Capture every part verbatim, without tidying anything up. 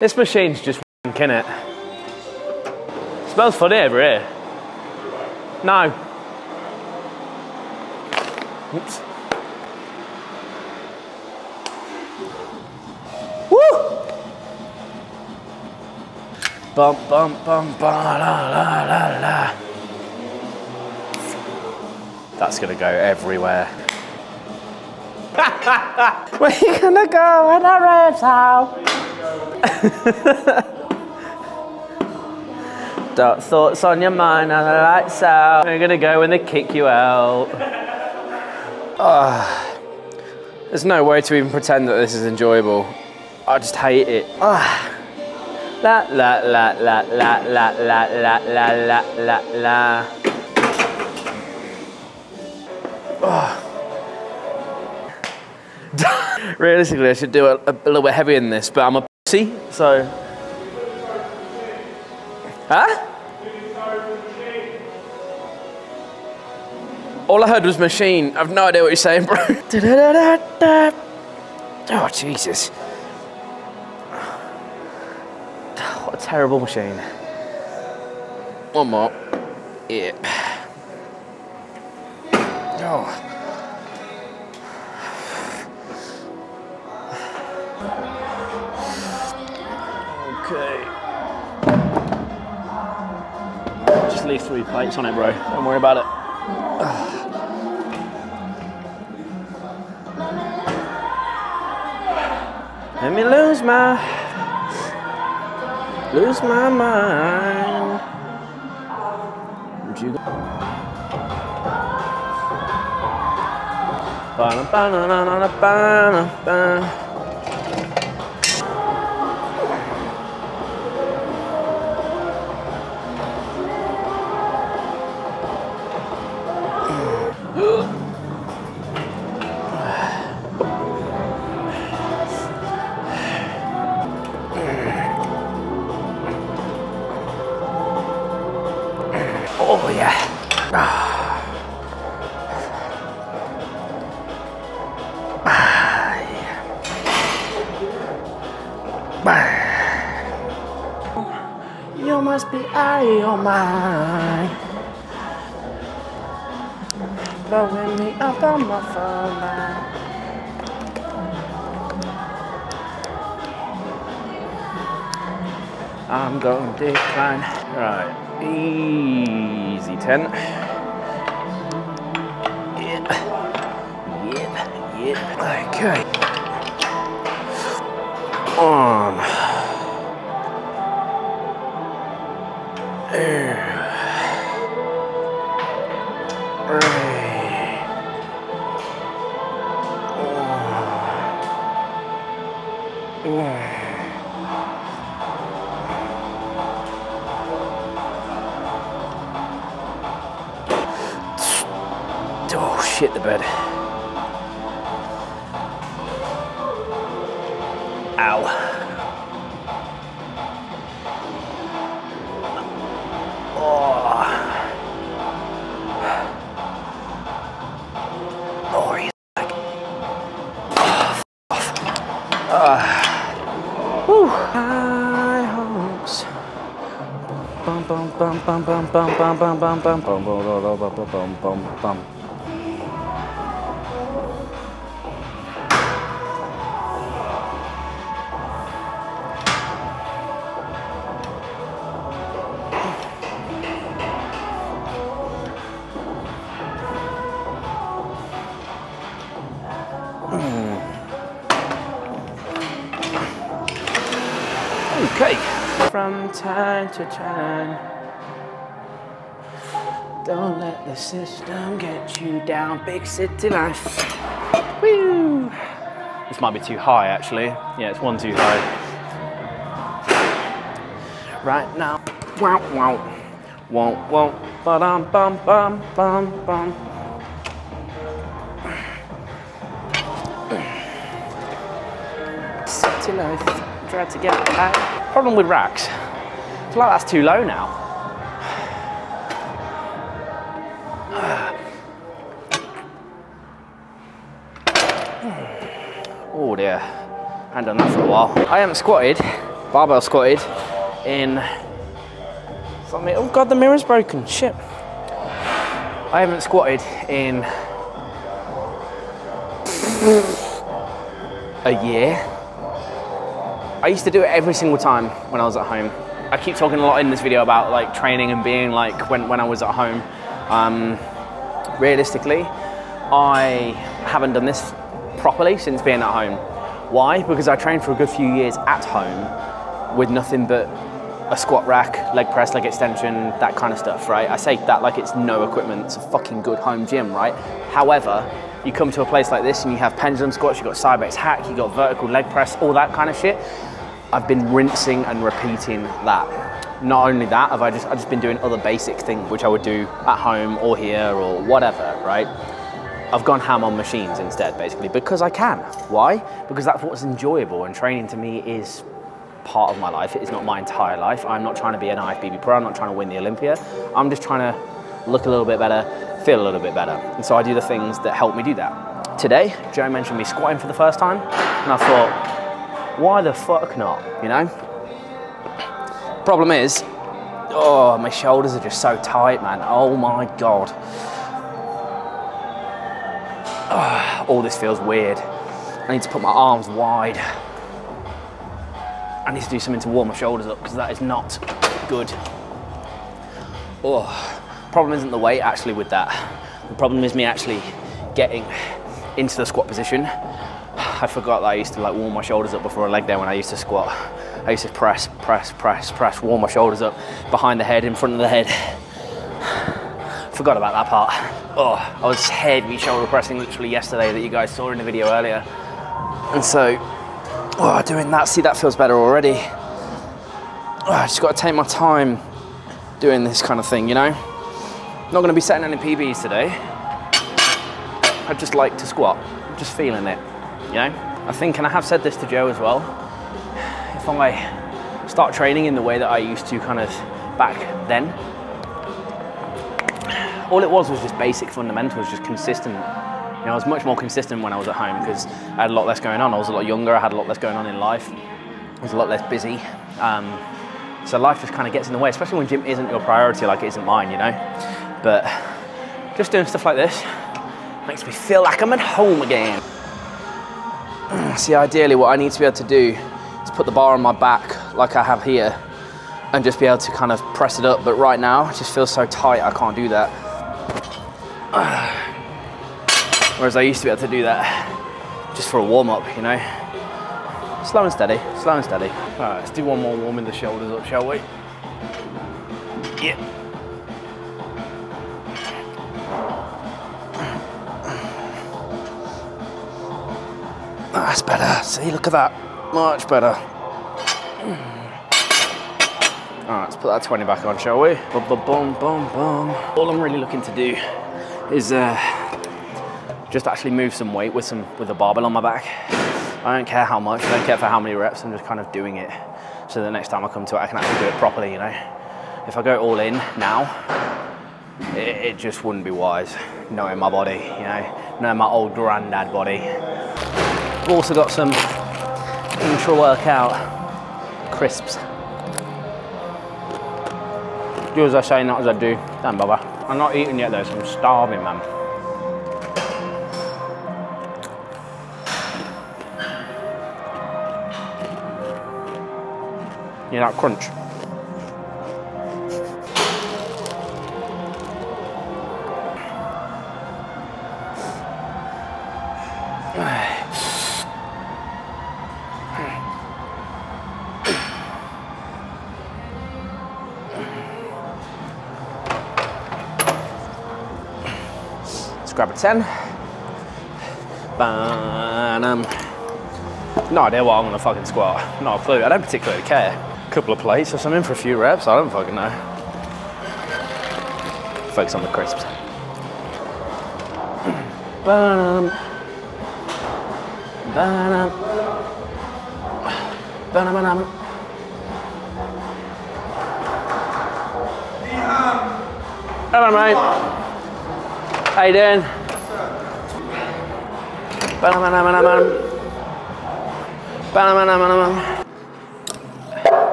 This machine's just wank, innit? It smells funny over here. No. Oops. Woo! Bum bum bum ba la la la la. That's gonna go everywhere. Where are you gonna go when I revs out? Dark thoughts on your mind and the lights out. We're gonna go when they kick you out. Oh, there's no way to even pretend that this is enjoyable. I just hate it. Oh. La la la la la la la la la la la la. Oh. Realistically, I should do a, a, a little bit heavy in this, but I'm a pussy, so. Huh? All I heard was machine. I've no idea what you're saying, bro. Oh, Jesus. What a terrible machine. One more. Yep. Yeah. Oh. Okay. Just leave three plates on it, bro. Don't worry about it. Ugh. Let me lose my, lose my mind. Would you go? Ba ba na na na ba ba. Oh yeah. Ah. Ah, yeah. Ah. You must be out of your mind, blowing me up on my phone line. I'm going to decline. Right. Easy ten. Yep. Yep. Yep. Okay. On. Uh. Uh. Uh. Oh shit, the bed. Ow. Oh. Oh, he's like. Oh, f off. Uh. Woo. High hopes. Bum bum bum bum bum bum bum bum bum bum bum bum bum bum bum. Okay. From time to time, don't let the system get you down. Big city life. Woo! This might be too high, actually. Yeah, it's one too high. Right now. Wow, wow, wow, wow. Ba-dum, bum, bum, bum, bum. City life, try to get back. Problem with racks, I feel like that's too low now. Oh dear, I haven't done that for a while. I haven't squatted barbell squatted in something. Oh god, the mirror's broken, shit. I haven't squatted in a year. I used to do it every single time when I was at home. I keep talking a lot in this video about like training and being like when, when I was at home. Um, realistically, I haven't done this properly since being at home. Why? Because I trained for a good few years at home with nothing but a squat rack, leg press, leg extension, that kind of stuff, right? I say that like it's no equipment, it's a fucking good home gym, right? However, you come to a place like this and you have pendulum squats, you've got side bench hack, you've got vertical leg press, all that kind of shit. I've been rinsing and repeating that. Not only that, I've, I just, I've just been doing other basic things which I would do at home or here or whatever, right? I've gone ham on machines instead, basically, because I can. Why? Because that's what's enjoyable, and training to me is part of my life. It is not my entire life. I'm not trying to be an I F B B pro, I'm not trying to win the Olympia. I'm just trying to look a little bit better, feel a little bit better. And so I do the things that help me do that. Today, Joe mentioned me squatting for the first time, and I thought, why the fuck not, you know? Problem is, oh, my shoulders are just so tight, man. Oh my God. Oh, all this feels weird. I need to put my arms wide. I need to do something to warm my shoulders up because that is not good. Oh, problem isn't the weight actually with that. The problem is me actually getting into the squat position. I forgot that I used to like warm my shoulders up before a leg day when I used to squat. I used to press, press, press, press, warm my shoulders up behind the head, in front of the head. Forgot about that part. Oh, I was heavy shoulder pressing literally yesterday that you guys saw in the video earlier. And so, oh, doing that, see, that feels better already. Oh, I just got to take my time doing this kind of thing, you know? Not going to be setting any P Bs today. I just like to squat, I'm just feeling it, you know? I think, and I have said this to Joe as well, if I start training in the way that I used to kind of back then, all it was was just basic fundamentals, just consistent. You know, I was much more consistent when I was at home because I had a lot less going on. I was a lot younger, I had a lot less going on in life. I was a lot less busy. Um, so life just kind of gets in the way, especially when gym isn't your priority like it isn't mine, you know? But just doing stuff like this makes me feel like I'm at home again. See, ideally what I need to be able to do is put the bar on my back like I have here and just be able to kind of press it up. But right now, it just feels so tight, I can't do that. Whereas I used to be able to do that just for a warm-up, you know? Slow and steady, slow and steady. All right, let's do one more warming the shoulders up, shall we? Yeah. That's better, see, look at that. Much better. All right, let's put that twenty back on, shall we? Boom, boom, boom, boom, boom. All I'm really looking to do is uh, just actually move some weight with some with a barbell on my back. I don't care how much, I don't care for how many reps, I'm just kind of doing it so the next time I come to it, I can actually do it properly, you know? If I go all in now, it, it just wouldn't be wise, knowing my body, you know? Knowing my old granddad body. I've also got some intra-workout crisps. Do as I say, not as I do. Don't bother. I'm not eating yet though, so I'm starving, man. You know that crunch? Let's grab a ten. Ba-dum. No idea what I'm gonna fucking squat. Not a clue. I don't particularly care. Couple of plates or something for a few reps, I don't fucking know. Focus on the crisps. Ba-dum. Ba-dum. Ba-dum, ba-dum. Hello, mate. How you doing? Ba-dum, ba-dum, ba-dum. Ba-dum, ba-dum, ba-dum.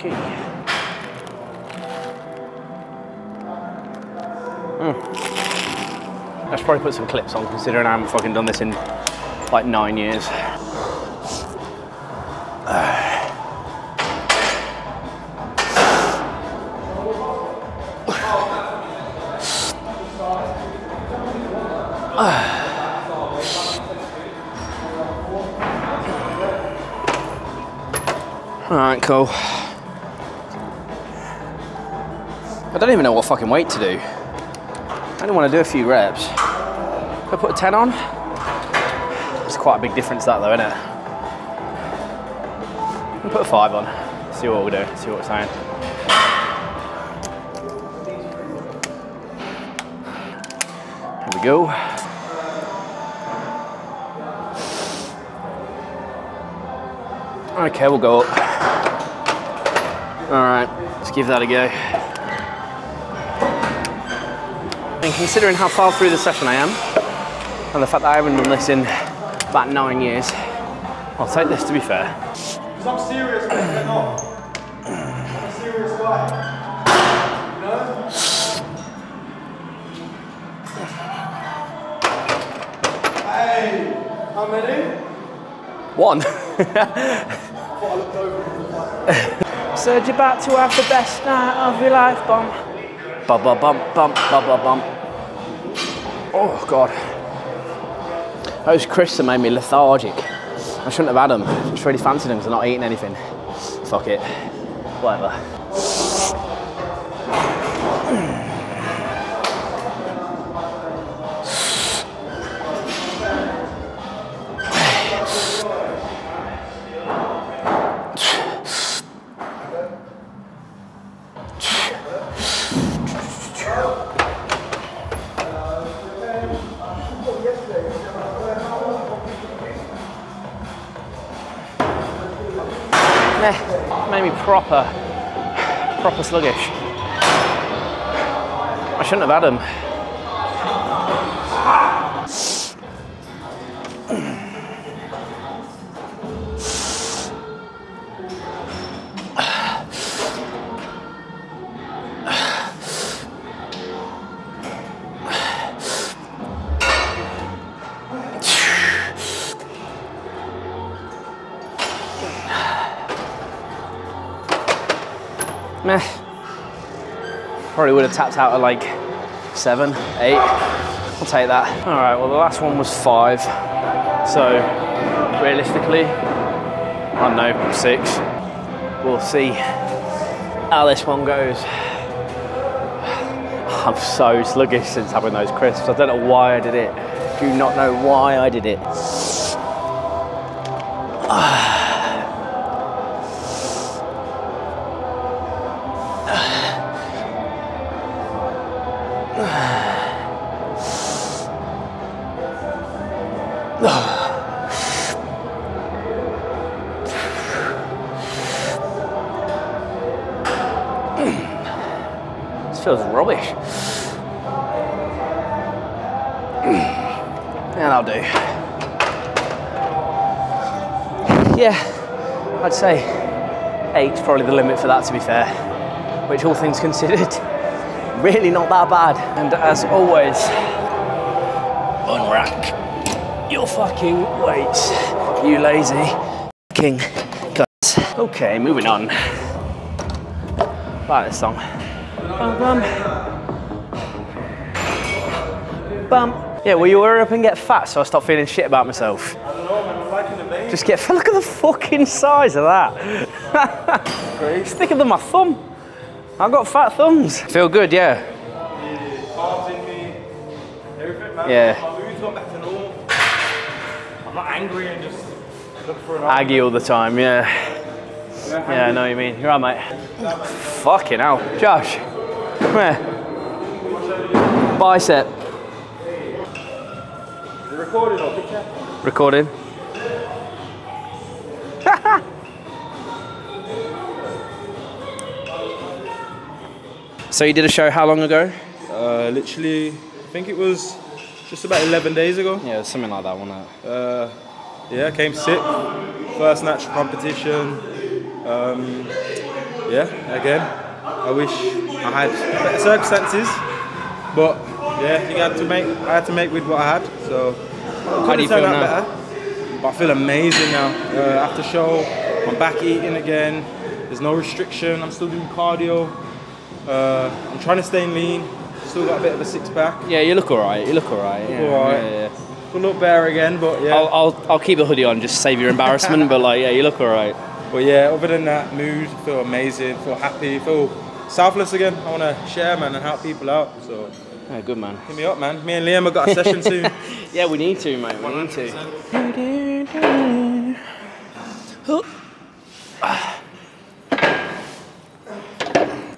Okay. Mm. I should probably put some clips on, considering I haven't fucking done this in like nine years. Alright, cool. I don't even know what fucking weight to do. I don't want to do a few reps. If I put a ten on, it's quite a big difference that though, isn't it? I'll put a five on, see what we do, see what it's saying. Here we go. Okay, we'll go up. All right, let's give that a go. And considering how far through the session I am, and the fact that I haven't done this in about nine years, I'll take this to be fair. Because I'm serious, man, not. I'm a serious guy, you know? Hey, how many? One. Serge, you're about to have the best night of your life, bump. Bump, bump, bump, bump, bump, bump. Oh, God. Those crisps have made me lethargic. I shouldn't have had them. I just really fancied them because I'm not eating anything. Fuck it. Whatever. Made me proper, proper sluggish. I shouldn't have had him. Meh. Probably would have tapped out at like seven, eight. I'll take that. All right, well, the last one was five. So realistically, I don't know, six. We'll see how this one goes. I'm so sluggish since having those crisps. I don't know why I did it. I do not know why I did it. This feels rubbish. And I'll do. Yeah, I'd say eight's probably the limit for that, to be fair, which all things considered, really not that bad. And as always, unrack your fucking weights, you lazy fucking guys. Okay, moving on. Like this song. Bum, bum. Bum. Yeah, well, you hurry up and get fat so I stop feeling shit about myself. I don't know, man, I'm liking the vein. Just get fat. Look at the fucking size of that. It's thicker than my thumb. I've got fat thumbs. Feel good, yeah. The arms in me, everything, man. Yeah. My mood's not back to normal. I'm not angry and just look for an argument. Aggy all the time, yeah. Yeah, I know what you mean. You're right, mate. Fucking hell. Josh, come here. Bicep. Is it recording or picture? Recording. So you did a show how long ago? Uh, literally, I think it was just about eleven days ago. Yeah, something like that, wasn't it? Uh, yeah, came sixth. First natural competition. Um, yeah, again, I wish I had better circumstances, but yeah, you had to make, I had to make with what I had, so how do you feel now? Better, but I feel amazing now. Uh, after show, I'm back eating again, there's no restriction, I'm still doing cardio, uh, I'm trying to stay lean, still got a bit of a six pack. Yeah, you look alright, you look alright. Yeah, alright. Yeah, yeah. We'll look better again, but yeah. I'll, I'll, I'll keep a hoodie on, just save your embarrassment, but like, yeah, you look alright. But yeah, other than that, mood, feel amazing, feel happy, feel selfless again. I want to share, man, and help people out, so. Yeah, good, man. Hit me up, man. Me and Liam have got a session soon. Yeah, we need to, mate, we need to.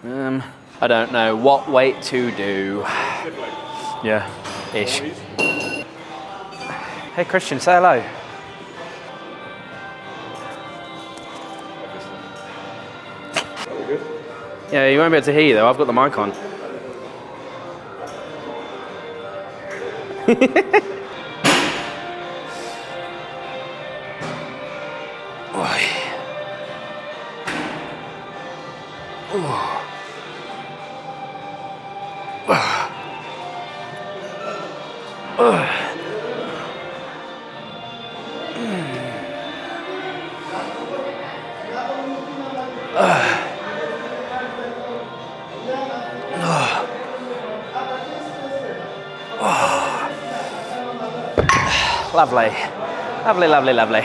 um, I don't know what weight to do. Yeah, ish. Hey Christian, say hello. Yeah, you won't be able to hear you though, I've got the mic on. Ugh. Lovely, lovely, lovely, lovely.